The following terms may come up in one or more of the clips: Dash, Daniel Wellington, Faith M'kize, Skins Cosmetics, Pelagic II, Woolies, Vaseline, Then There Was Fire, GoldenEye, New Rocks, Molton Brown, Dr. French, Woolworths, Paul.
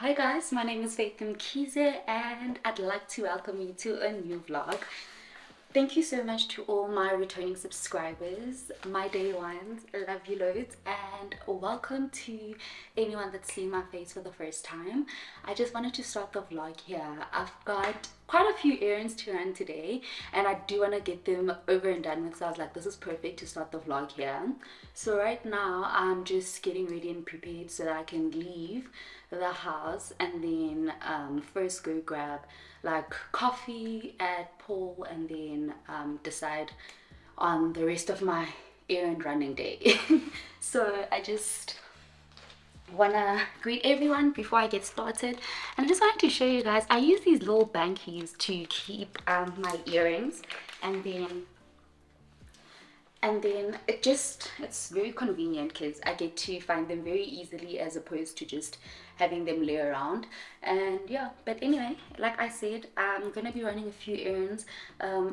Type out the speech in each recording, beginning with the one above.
Hi guys, my name is Faith M'kize and I'd like to welcome you to a new vlog. Thank you so much to all my returning subscribers, my day ones, love you loads, and welcome to anyone that's seeing my face for the first time. I just wanted to start the vlog here. I've got quite a few errands to run today and I do want to get them over and done with, so I was like, this is perfect to start the vlog here. So right now I'm just getting ready and prepared so that I can leave the house and then first go grab like coffee at Paul and then decide on the rest of my errand running day. So I just wanna greet everyone before I get started, and I just wanted to show you guys I use these little bankies to keep my earrings, and then it's very convenient because I get to find them very easily as opposed to just having them lay around. And yeah, but anyway, like I said, I'm gonna be running a few errands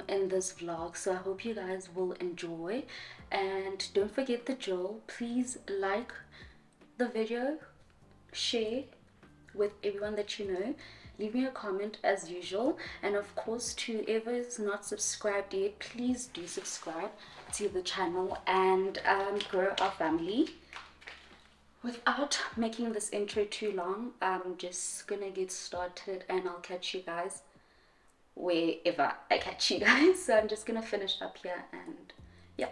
in this vlog, so I hope you guys will enjoy, and don't forget the drill. Please like the video, share with everyone that you know, leave me a comment as usual, and of course to whoever is not subscribed yet, please do subscribe to the channel and grow our family. Without making this intro too long, I'm just gonna get started and I'll catch you guys wherever I catch you guys. So I'm just gonna finish up here and yeah.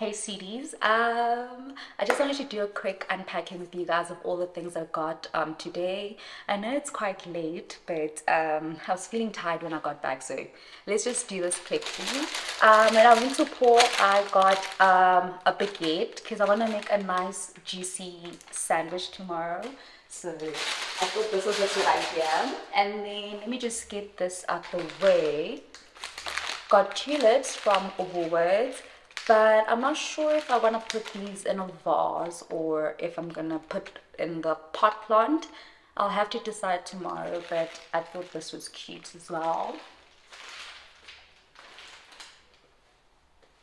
Hey CDs, I just wanted to do a quick unpacking with you guys of all the things I got today. I know it's quite late, but I was feeling tired when I got back, so let's just do this quickly. When I went to Paul, I got a baguette because I want to make a nice juicy sandwich tomorrow. So I thought this was a good idea. And then let me just get this out the way. Got tulips from Woolworths, but I'm not sure if I want to put these in a vase or if I'm going to put in the pot plant. I'll have to decide tomorrow, but I thought this was cute as well.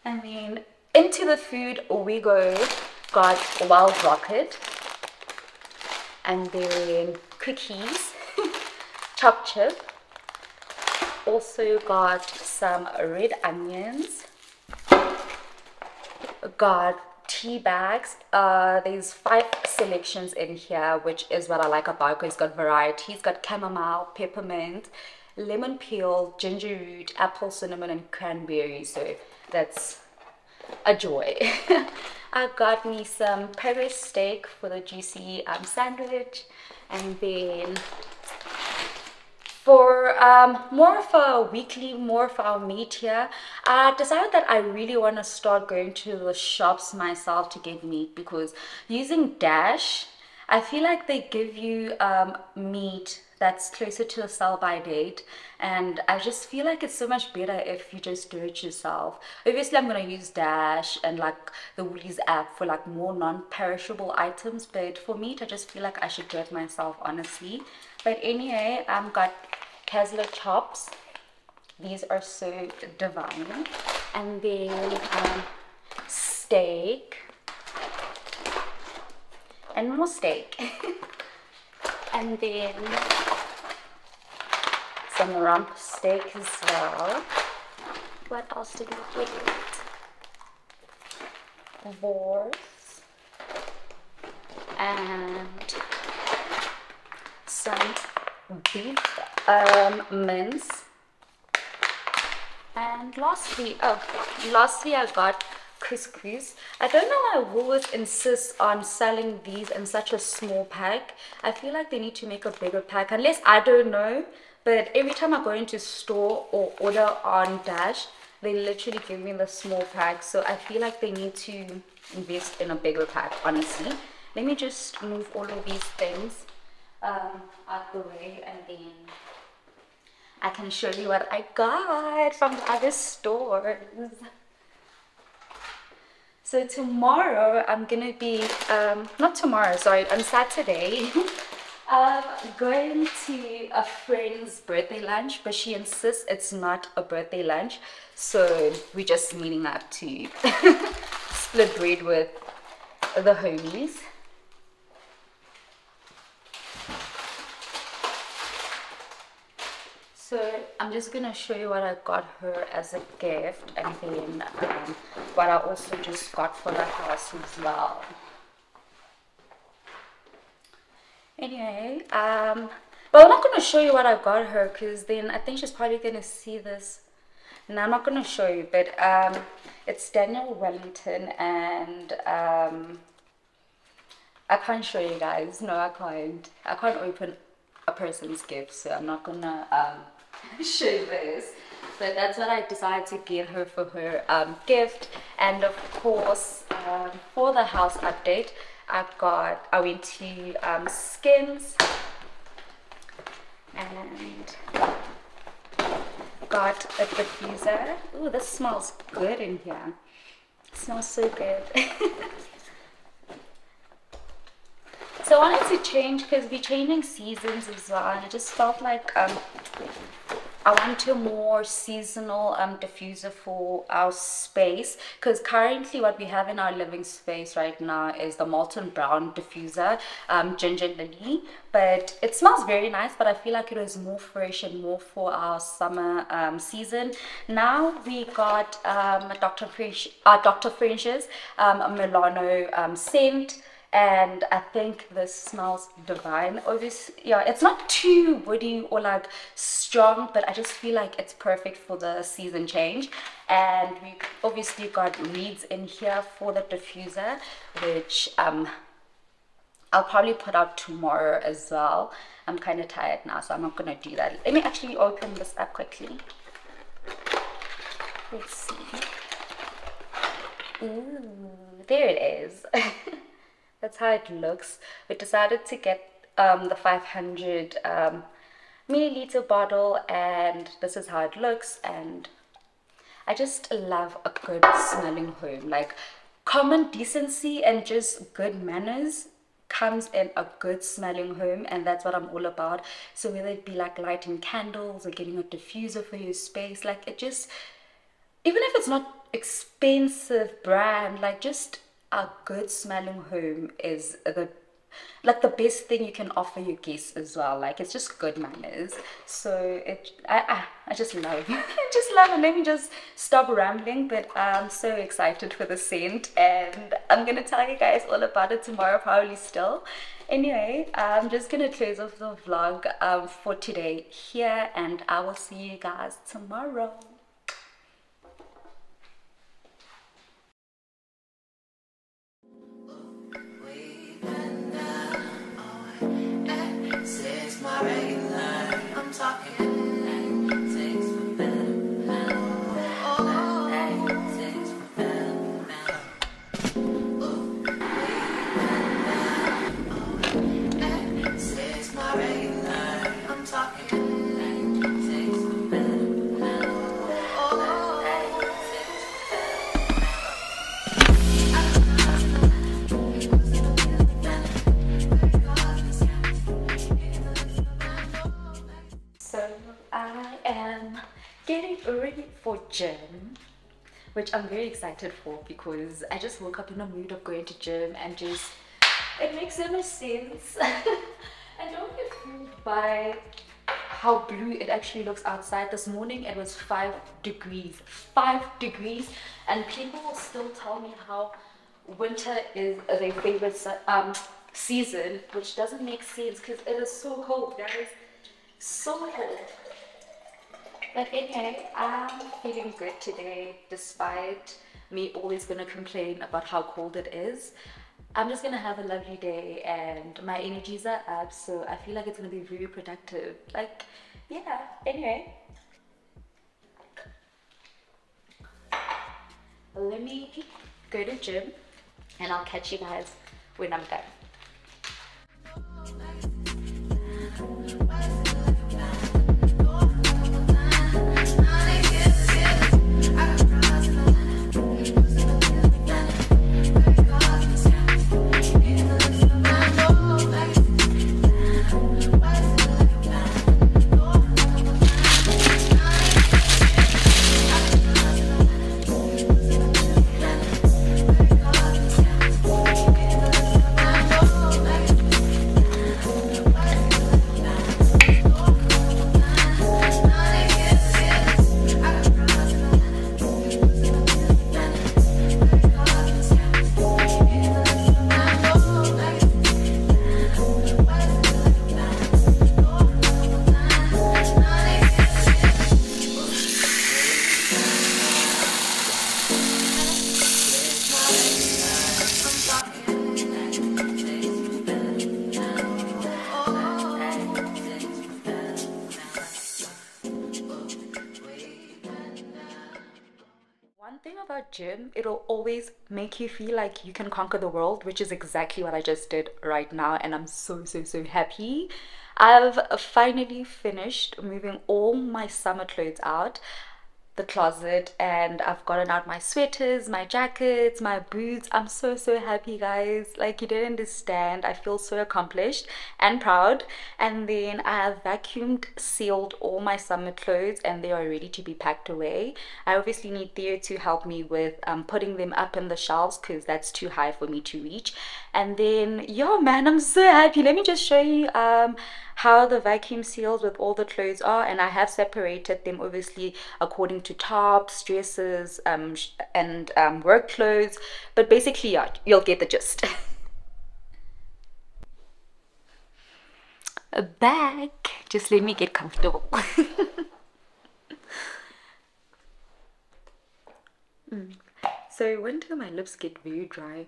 And then into the food we go. Got Wild Rocket and then cookies, chop chip. Also got some red onions. Got tea bags. There's 5 selections in here, which is what I like about it. It's got variety. It's got chamomile, peppermint, lemon peel, ginger root, apple, cinnamon, and cranberry. So that's a joy. I got me some Paris steak for the juicy sandwich, and then for more of a weekly, more of our meat here, I decided that I really want to start going to the shops myself to get meat, because using Dash, I feel like they give you meat that's closer to the sell-by date, and I just feel like it's so much better if you just do it yourself. Obviously, I'm going to use Dash and like the Woolies app for like more non-perishable items, but for meat, I just feel like I should do it myself, honestly. But anyway, I've got casserole chops. These are so divine. And then steak. And more steak. And then some rump steak as well. What else did we get? Wars. And some beef mince. And lastly I got couscous. I don't know why Woolworths insists on selling these in such a small pack. I feel like they need to make a bigger pack, unless I don't know, but every time I go into store or order on Dash, they literally give me the small pack, so I feel like they need to invest in a bigger pack, honestly. Let me just move all of these things out the way, and then I can show you what I got from the other stores. So tomorrow I'm gonna be not tomorrow, sorry, on Saturday I'm going to a friend's birthday lunch, but she insists it's not a birthday lunch, so we're just meeting up to split bread with the homies. So I'm just going to show you what I got her as a gift, and then what I also just got for the house as well. Anyway, but I'm not going to show you what I got her, because then I think she's probably going to see this. No, I'm not going to show you, but it's Daniel Wellington, and I can't show you guys. No, I can't. I can't open a person's gift, so I'm not going to... show this, but that's what I decided to get her for her gift. And of course, for the house update, I went to Skins and got a diffuser. Oh, this smells good in here. It smells so good. So I wanted to change, because we're changing seasons as well, and I just felt like I want a more seasonal diffuser for our space, because currently what we have in our living space right now is the Molton Brown diffuser, ginger lily, but it smells very nice, but I feel like it is more fresh and more for our summer season. Now we got Dr. French's Milano scent, and I think this smells divine. Obviously, yeah, it's not too woody or like strong, but I just feel like it's perfect for the season change. And we obviously got reeds in here for the diffuser, which I'll probably put out tomorrow as well. I'm kind of tired now, so I'm not gonna do that. Let me actually open this up quickly. Let's see. Ooh, there it is. That's how it looks. We decided to get the 500 milliliter bottle, and this is how it looks. And I just love a good smelling home. Like, common decency and just good manners comes in a good smelling home, and that's what I'm all about. So whether it be like lighting candles or getting a diffuser for your space, like, it just, even if it's not expensive brand, like, just a good smelling home is the best thing you can offer your guests as well. Like, it's just good manners. So I just love it. Let me just stop rambling, but I'm so excited for the scent, and I'm gonna tell you guys all about it tomorrow, probably still. Anyway, I'm just gonna close off the vlog for today here, and I will see you guys tomorrow. I'm talking. Gym, which I'm very excited for, because I just woke up in a mood of going to gym, and just, it makes so much sense. I don't get fooled by how blue it actually looks outside. This morning it was 5 degrees, 5 degrees, and people will still tell me how winter is their favorite season, which doesn't make sense because it is so cold, guys, so cold. But anyway, I'm feeling good today, despite me always gonna complain about how cold it is. I'm just gonna have a lovely day, and my energies are up, so I feel like it's gonna be very productive. Like, yeah, anyway. Let me go to gym, and I'll catch you guys when I'm done. Gym, it'll always make you feel like you can conquer the world, which is exactly what I just did right now, and I'm so happy. I've finally finished moving all my summer clothes out the closet, and I've gotten out my sweaters, my jackets, my boots. I'm so happy, guys. Like, you don't understand. I feel so accomplished and proud. And then I have vacuumed, sealed all my summer clothes, and they are ready to be packed away. I obviously need Theo to help me with putting them up in the shelves, because that's too high for me to reach. And then, yo man, I'm so happy. Let me just show you how the vacuum seals with all the clothes are, and I have separated them obviously according to tops, dresses, and work clothes, but basically, yeah, you'll get the gist. back. Just let me get comfortable. So winter my lips get very dry.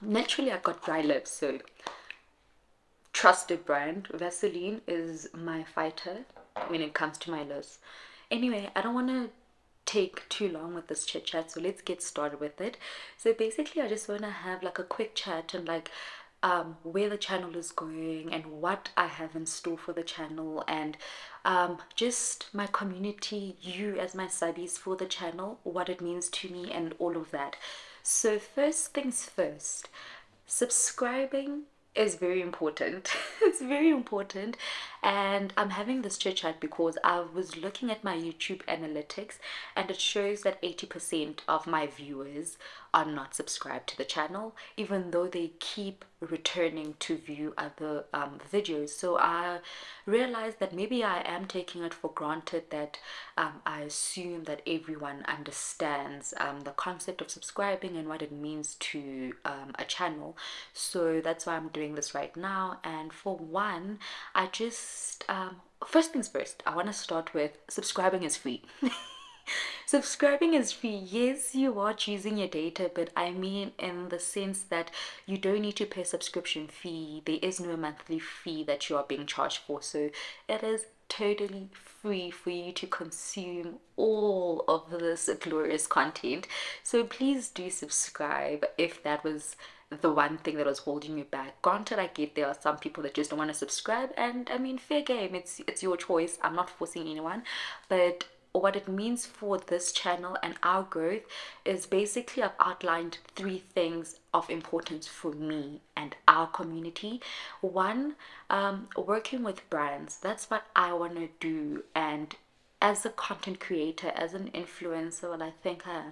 Naturally I got dry lips, so trusted brand Vaseline is my fighter when it comes to my lips. Anyway, I don't want to take too long with this chit chat, so let's get started with it. So basically I just want to have like a quick chat and like where the channel is going and what I have in store for the channel, and just my community, you as my subbies for the channel, what it means to me and all of that. So first things first, subscribing is very important. It's very important. And I'm having this chit chat because I was looking at my YouTube analytics and it shows that 80% of my viewers are not subscribed to the channel, even though they keep returning to view other videos. So I realized that maybe I am taking it for granted, that I assume that everyone understands the concept of subscribing and what it means to a channel. So that's why I'm doing this right now. And for one, I just first things first, I want to start with subscribing is free. Subscribing is free. Yes, you are choosing your data, but I mean in the sense that you don't need to pay a subscription fee. There is no monthly fee that you are being charged for, so it is totally free for you to consume all of this glorious content. So please do subscribe if that was the one thing that was holding you back. Granted, I get there are some people that just don't want to subscribe, and I mean, fair game, it's your choice. I'm not forcing anyone, but what it means for this channel and our growth is basically I've outlined three things of importance for me and our community. One, working with brands. That's what I want to do, and as a content creator, as an influencer, well, I think I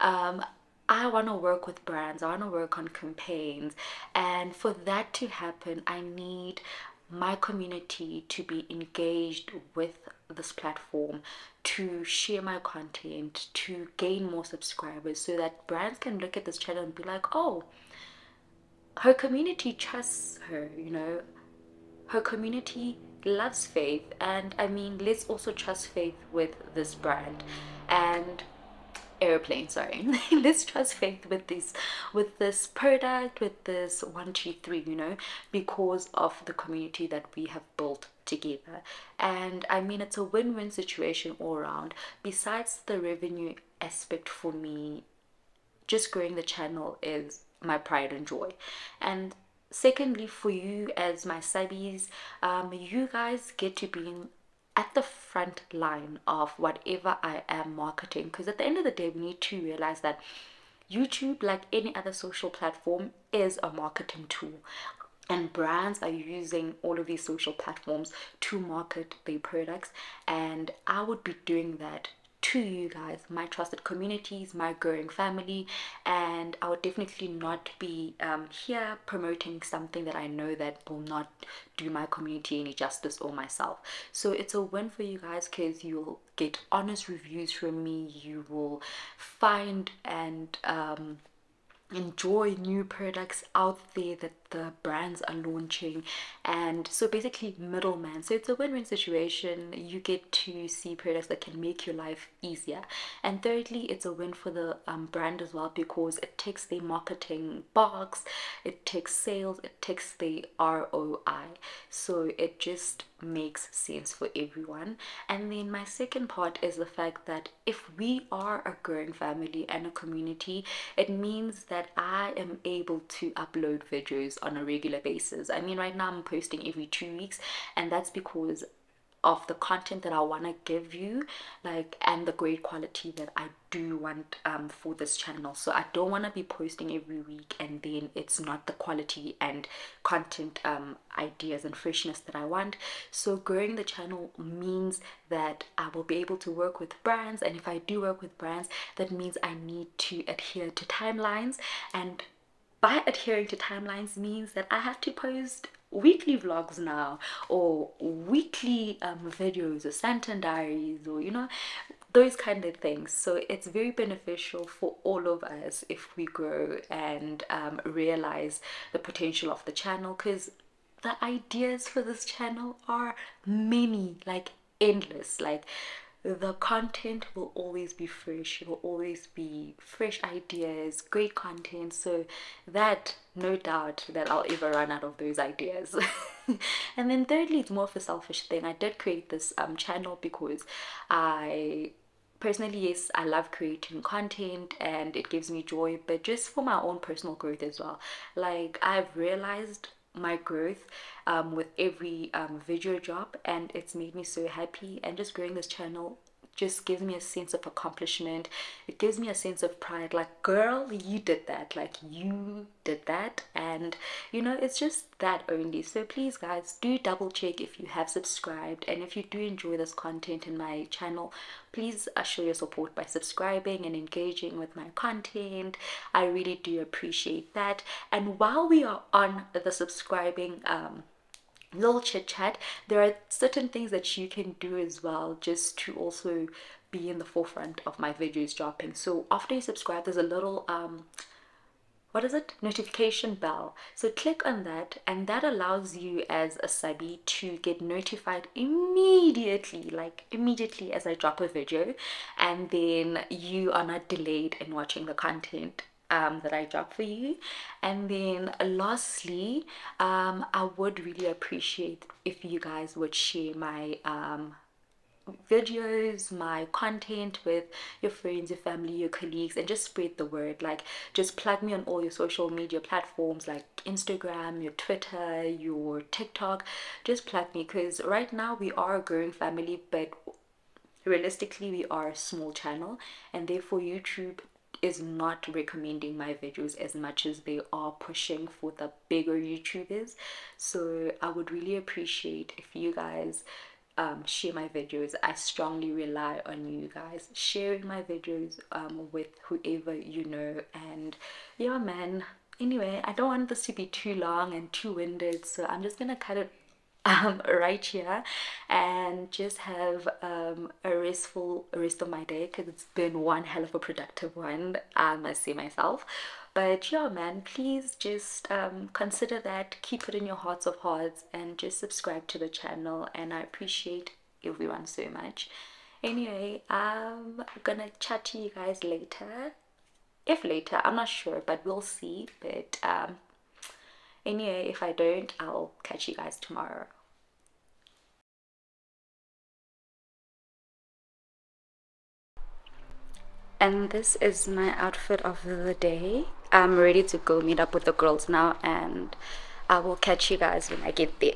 am, I want to work with brands, I want to work on campaigns, and for that to happen, I need my community to be engaged with this platform, to share my content, to gain more subscribers, so that brands can look at this channel and be like, oh, her community trusts her, you know, her community loves Faith, and I mean, let's also trust Faith with this brand and airplane, sorry. Let's trust Faith with this product, with this 1, 2, 3, you know, because of the community that we have built together. And I mean, it's a win-win situation all around. Besides the revenue aspect, for me, just growing the channel is my pride and joy. And secondly, for you as my subbies, you guys get to be at the front line of whatever I am marketing, because at the end of the day, we need to realize that YouTube, like any other social platform, is a marketing tool, and brands are using all of these social platforms to market their products. And I would be doing that to you guys, my trusted communities, my growing family, and I would definitely not be here promoting something that I know that will not do my community any justice or myself. So it's a win for you guys, because you'll get honest reviews from me, you will find and enjoy new products out there that the brands are launching, and so basically middleman. So it's a win-win situation. You get to see products that can make your life easier. And thirdly, it's a win for the brand as well, because it takes the marketing box, it takes sales, it takes the ROI, so it just makes sense for everyone. And then my second part is the fact that if we are a growing family and a community, it means that I am able to upload videos on a regular basis. I mean, right now I'm posting every 2 weeks, and that's because of the content that I want to give you, like, and the great quality that I do want for this channel. So I don't want to be posting every week and then it's not the quality and content ideas and freshness that I want. So growing the channel means that I will be able to work with brands, and if I do work with brands, that means I need to adhere to timelines, and by adhering to timelines means that I have to post weekly vlogs now, or weekly videos, or Santan diaries, or, you know, those kind of things. So it's very beneficial for all of us if we grow and realize the potential of the channel, because the ideas for this channel are many, like endless. Like the content will always be fresh. It will always be fresh ideas, great content. So that, no doubt that I'll ever run out of those ideas. And then thirdly, it's more of a selfish thing. I did create this channel because I personally, yes, I love creating content and it gives me joy, but just for my own personal growth as well. Like I've realized my growth with every video job, and it's made me so happy. And just growing this channel just gives me a sense of accomplishment. It gives me a sense of pride, like, girl, you did that, like you did that. And you know, it's just that only. So please guys, do double check if you have subscribed, and if you do enjoy this content in my channel, please show your support by subscribing and engaging with my content. I really do appreciate that. And while we are on the subscribing little chit chat, there are certain things that you can do as well, just to also be in the forefront of my videos dropping. So after you subscribe, there's a little what is it, notification bell. So click on that, and that allows you as a subby to get notified immediately, like immediately as I drop a video, and then you are not delayed in watching the content that I drop for you. And then lastly, I would really appreciate if you guys would share my videos, my content with your friends, your family, your colleagues, and just spread the word. Like just plug me on all your social media platforms, like Instagram, your Twitter, your TikTok. Just plug me, because right now we are a growing family, but realistically we are a small channel, and therefore YouTube is not recommending my videos as much as they are pushing for the bigger YouTubers. So I would really appreciate if you guys share my videos. I strongly rely on you guys sharing my videos with whoever you know. And yeah man, anyway, I don't want this to be too long and too winded, so I'm just gonna cut it right here and just have a restful rest of my day, because it's been one hell of a productive one, I must say myself. But yeah man, please just consider that, keep it in your hearts of hearts, and just subscribe to the channel. And I appreciate everyone so much. Anyway, I'm gonna chat to you guys later, if later, I'm not sure, but we'll see. But anyway, if I don't, I'll catch you guys tomorrow. And this is my outfit of the day. I'm ready to go meet up with the girls now, and I will catch you guys when I get there.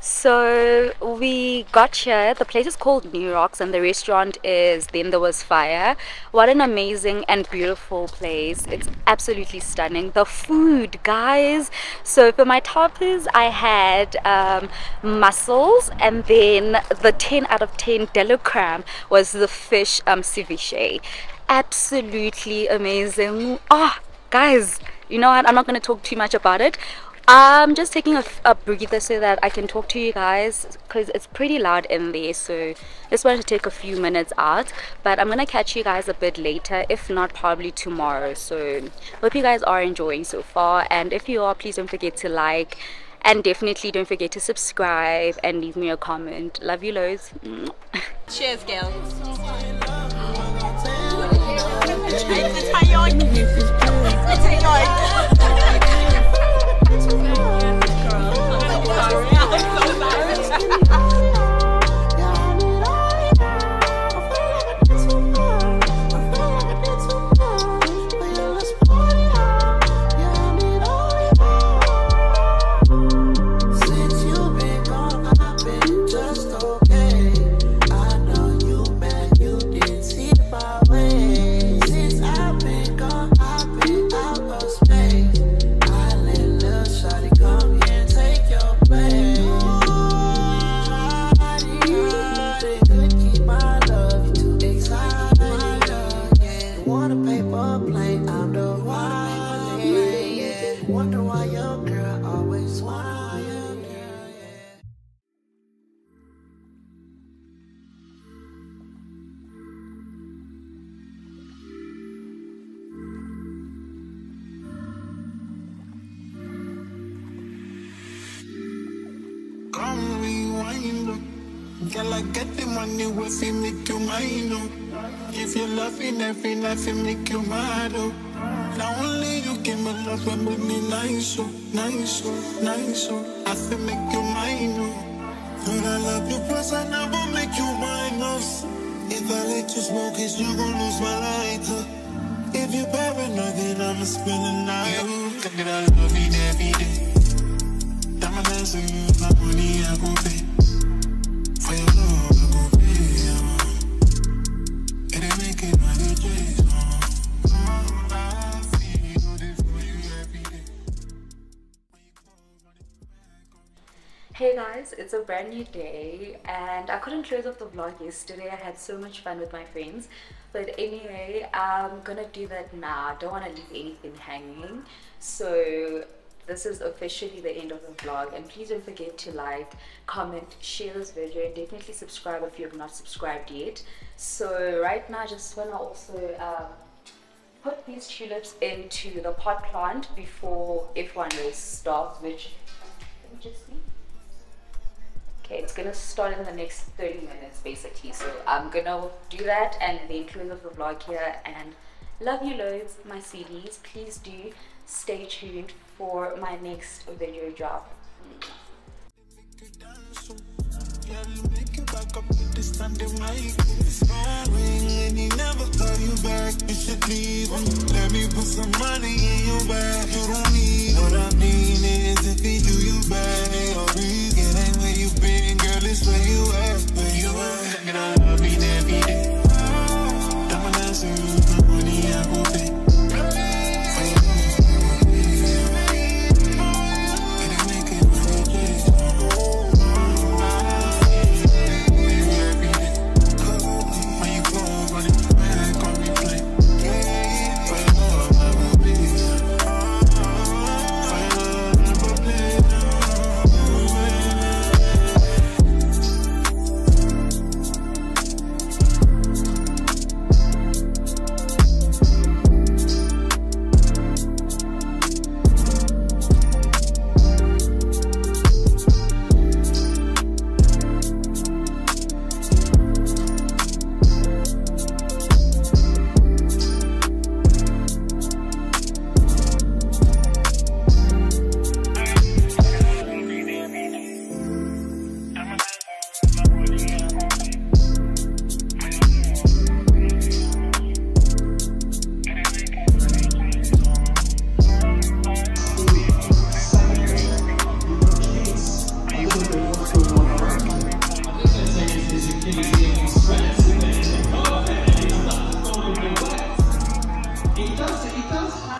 So we got here, the place is called New Rocks, and the restaurant is Then There Was Fire. What an amazing and beautiful place. It's absolutely stunning. The food, guys. So for my toppers, I had mussels, and then the 10 out of 10 Delo Cram was the fish ceviche. Absolutely amazing. Oh, guys, you know what? I'm not going to talk too much about it. I'm just taking a breather so that I can talk to you guys, because it's pretty loud in there, so just wanted to take a few minutes out. But I'm gonna catch you guys a bit later, if not probably tomorrow. So hope you guys are enjoying so far, and if you are, please don't forget to like, and definitely don't forget to subscribe and leave me a comment. Love you loads. Cheers girls. Girl, I get the money, will see me to mine, oh. If you love in every night, make you mad, oh. Now only you give me love when with me nice, oh, nice, oh, nice, oh. I feel make you mine, oh. Girl, I love you, plus I never make you minus. If I let you smoke, it's you gon' lose my lighter. If you paranoid, then I'ma spend the night. Yeah, look at I love you every day. I'ma dance with you, my money I gon' pay. For your love, I gon' pay, yeah. It ain't making my DJs, I see you do this for you every day. Hey guys, it's a brand new day and I couldn't close off the vlog yesterday. I had so much fun with my friends. But anyway, I'm gonna do that now. I don't wanna leave anything hanging. So this is officially the end of the vlog, and please don't forget to like, comment, share this video, and definitely subscribe if you have not subscribed yet. So right now I just want to also put these tulips into the pot plant before F1 race starts, which let me just see. Okay, it's gonna start in the next 30 minutes basically, so I'm gonna do that and then close off the vlog here. And love you loads, my CDs. Please do stay tuned for my next video drop.